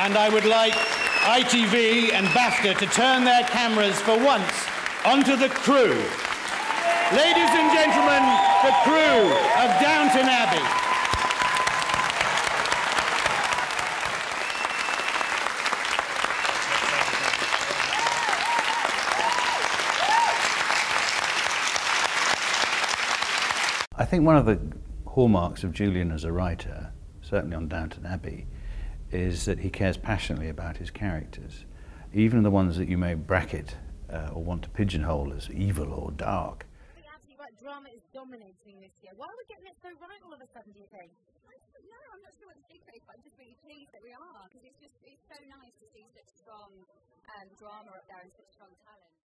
and I would like ITV and BAFTA to turn their cameras for once onto the crew. Ladies and gentlemen, the crew of Downton Abbey. I think one of the hallmarks of Julian as a writer, certainly on Downton Abbey, is that he cares passionately about his characters, even the ones that you may bracket or want to pigeonhole as evil or dark. Drama is dominating this year. Why are we getting it so right all of a sudden, do you think? No, I'm not sure what to think, but I'm just really pleased that we are, because it's so nice to see such strong drama up there and such strong talent.